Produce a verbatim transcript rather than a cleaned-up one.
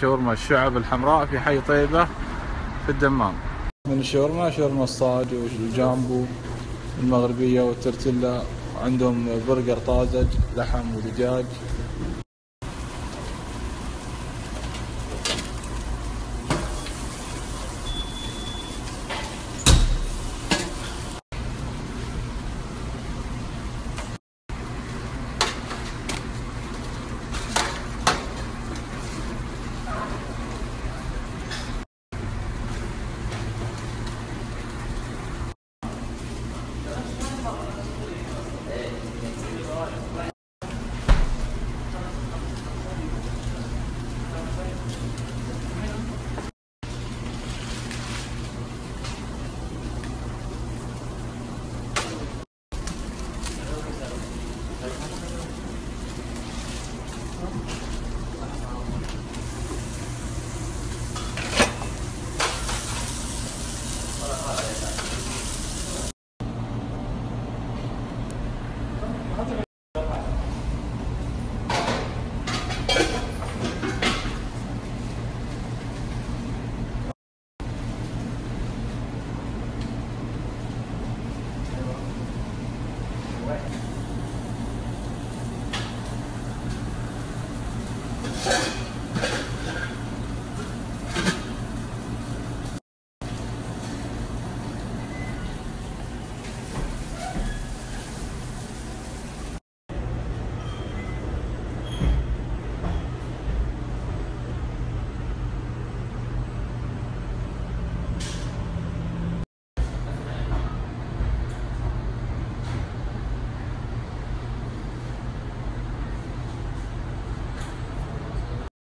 شاورما الشعب الحمراء في حي طيبة في الدمام. من الشاورما شاورما الصاج والجامبو المغربية والترتلة، عندهم برجر طازج لحم ودجاج.